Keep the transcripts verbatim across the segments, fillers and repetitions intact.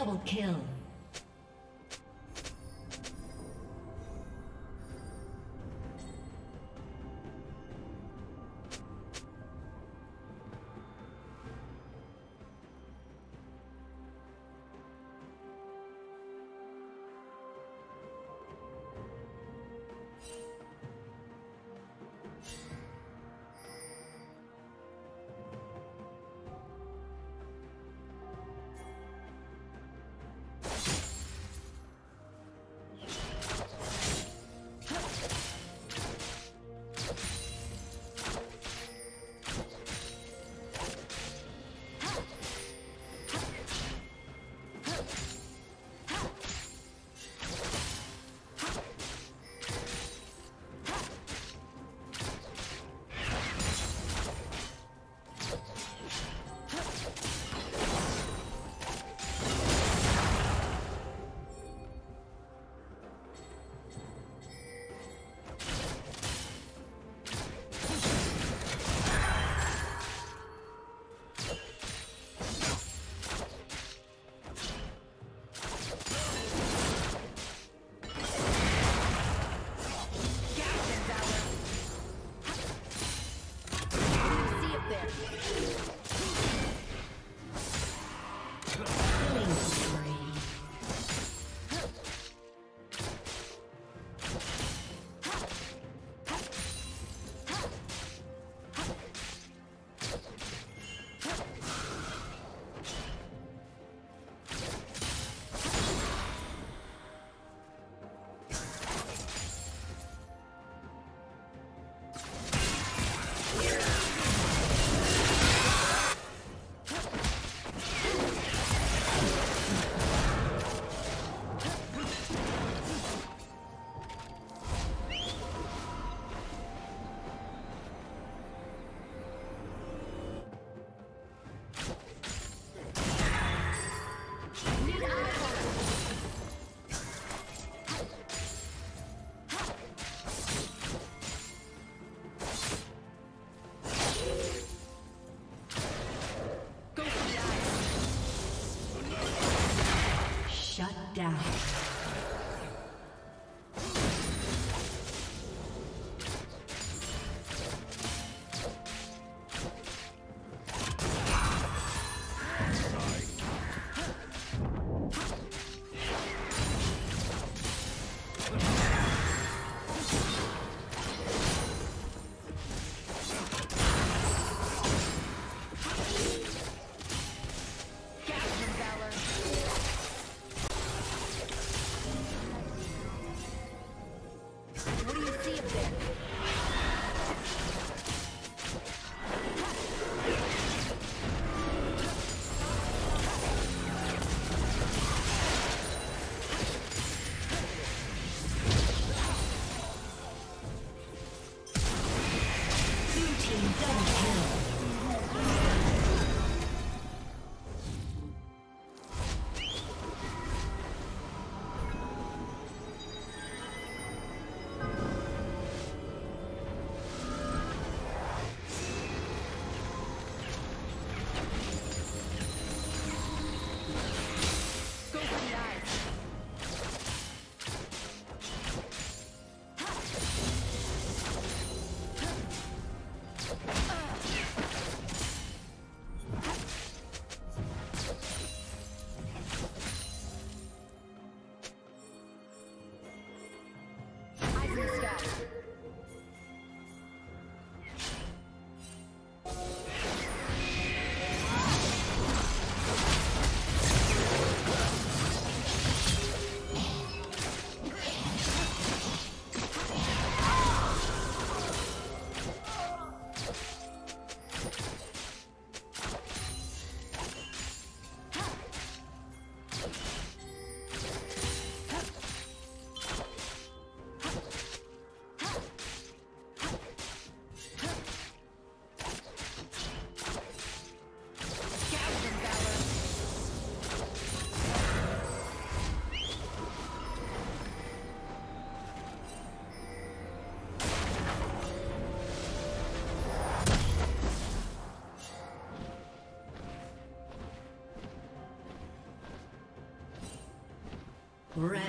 Double kill.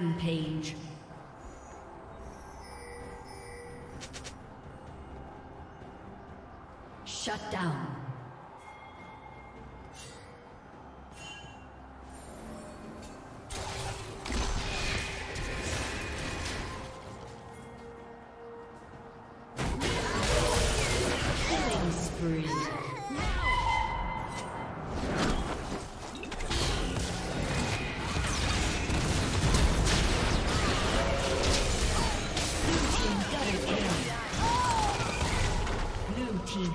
Rampage. Shut down.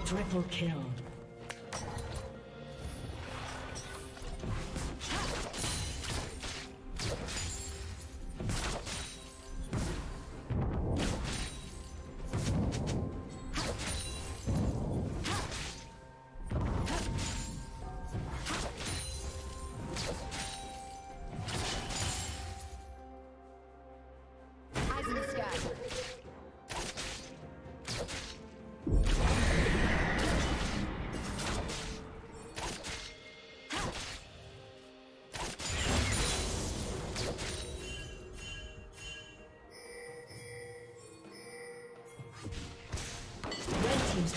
Triple kill.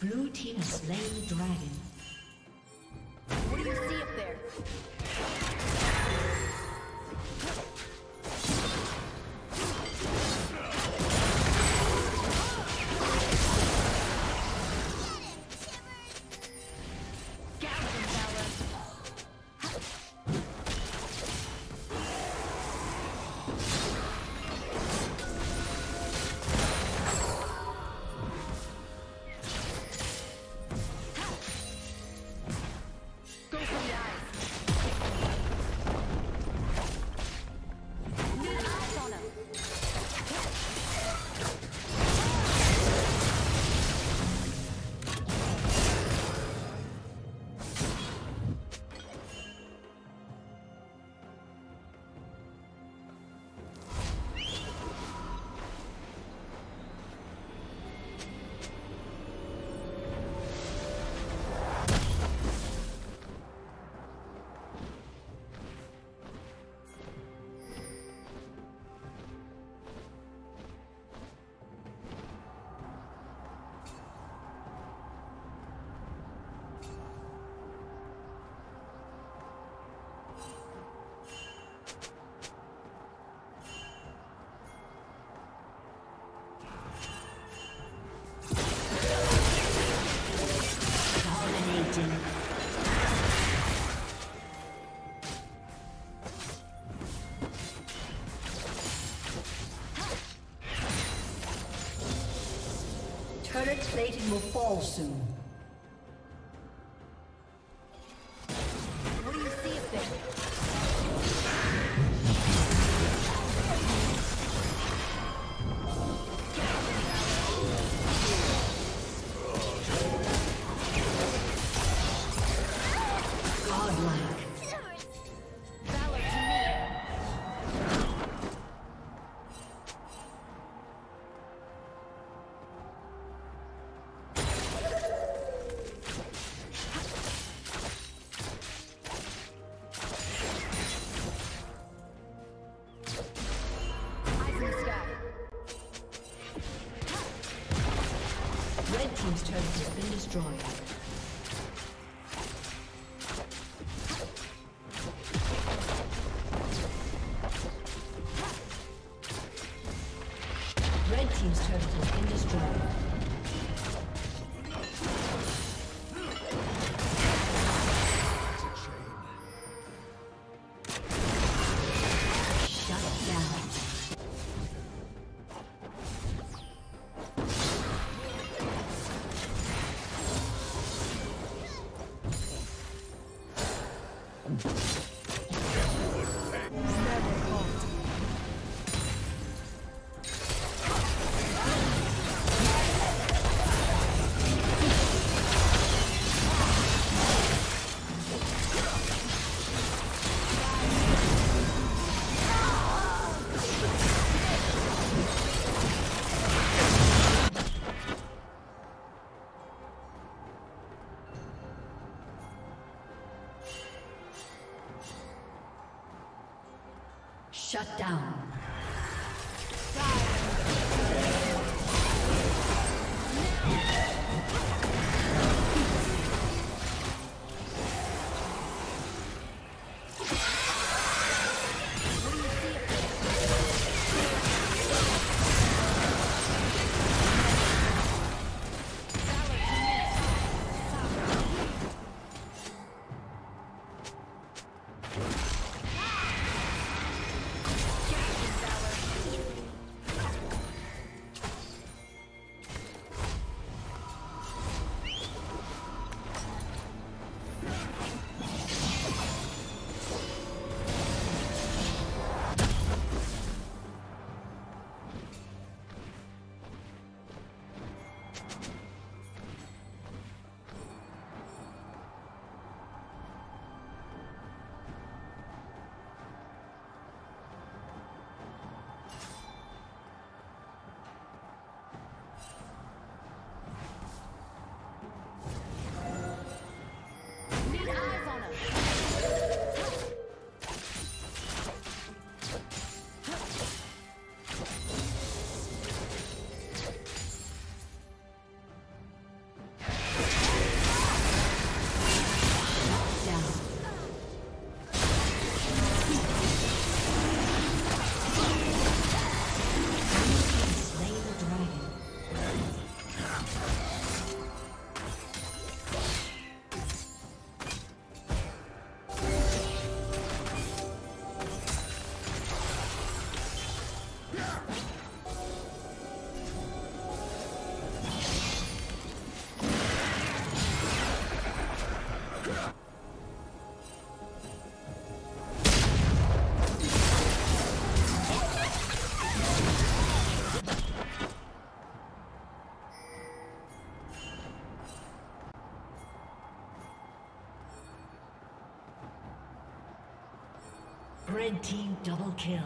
Blue team has slain the dragon. What do you see up there? Turret plating will fall soon. destroyed. Red team's turret has been destroyed. Shut down. Red team double kill.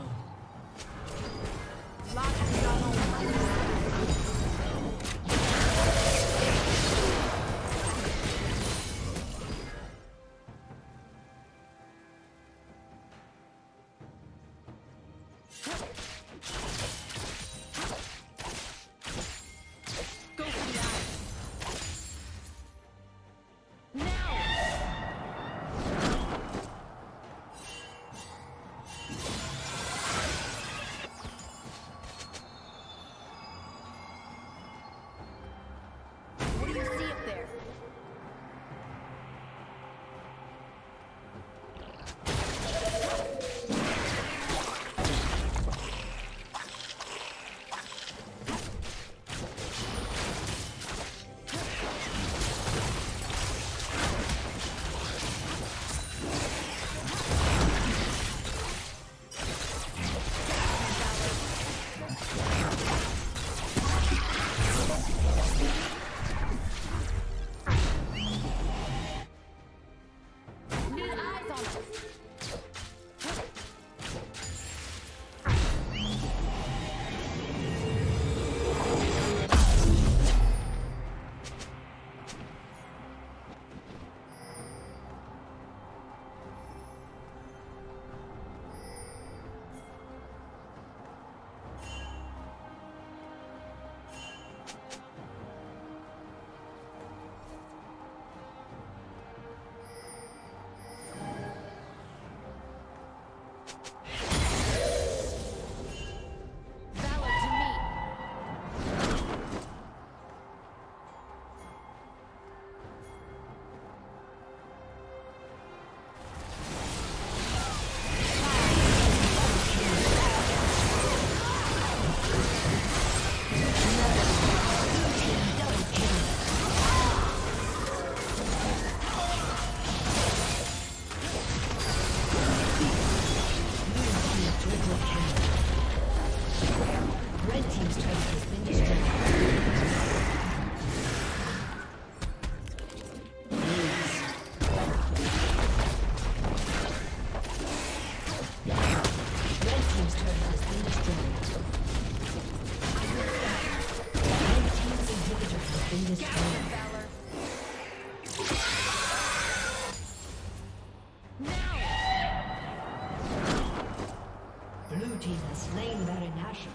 team has slain Baron Asher.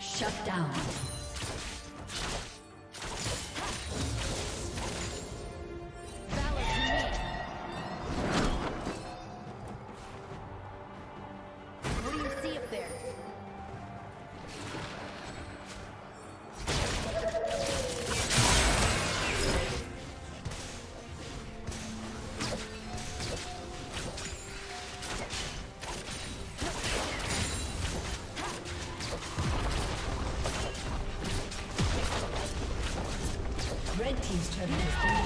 Shut down. Red team's turret has been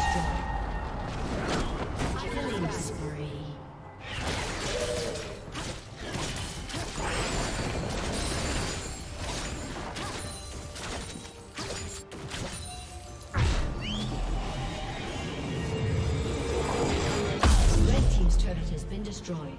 destroyed. Killing spree. Red team's turret has been destroyed.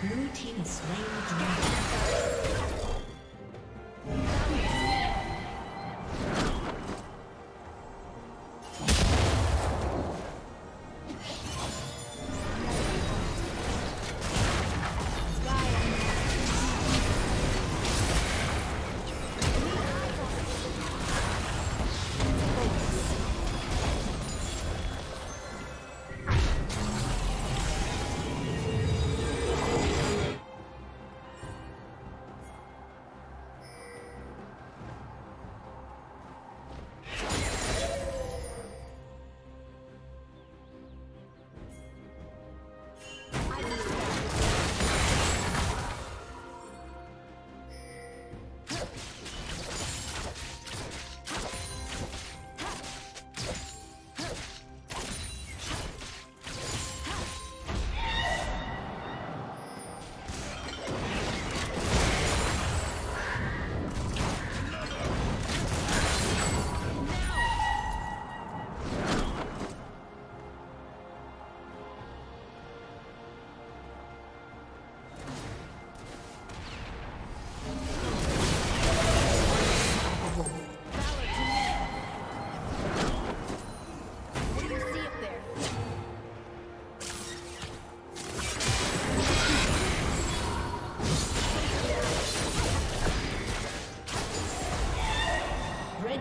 Blue team is slain the dragon.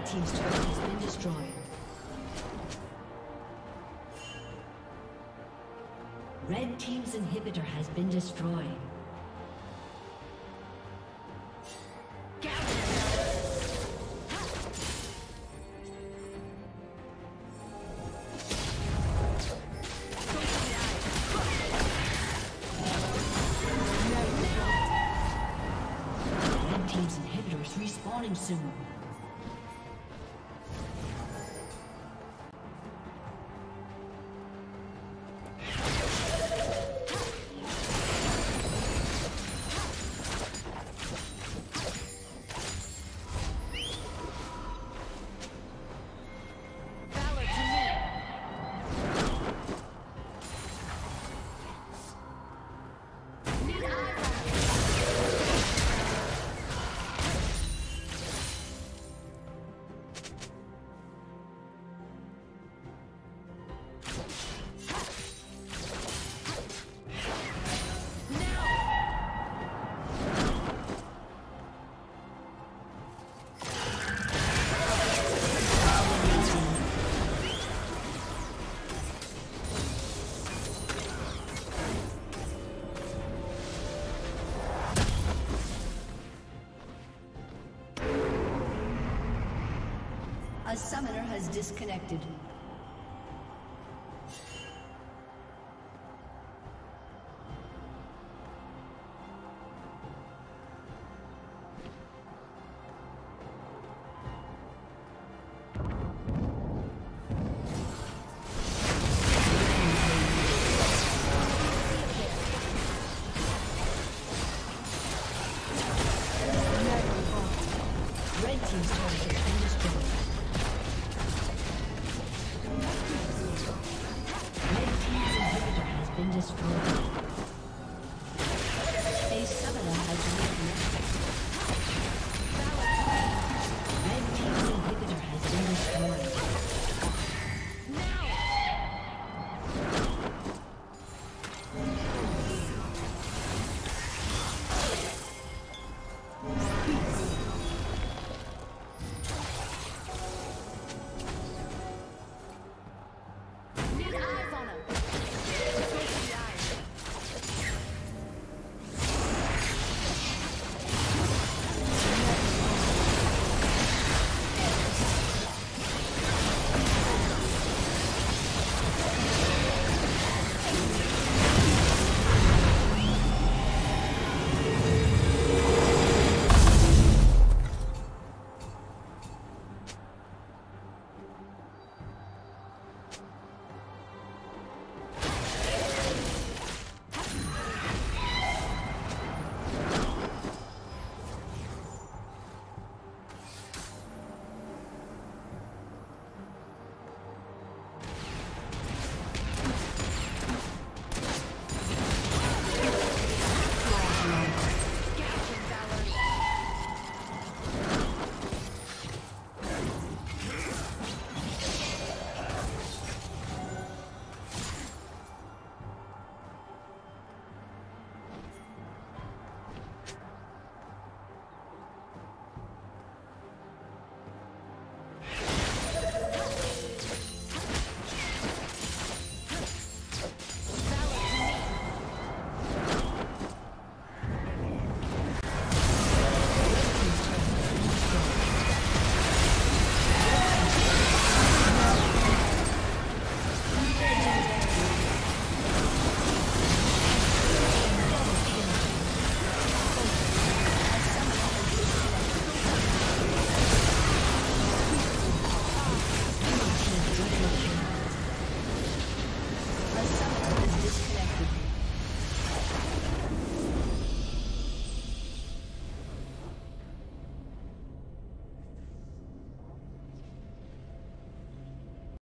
Team's turret has been destroyed. Red team's inhibitor has been destroyed. Red team's inhibitor is respawning soon. A summoner has disconnected. A summoner has disconnected.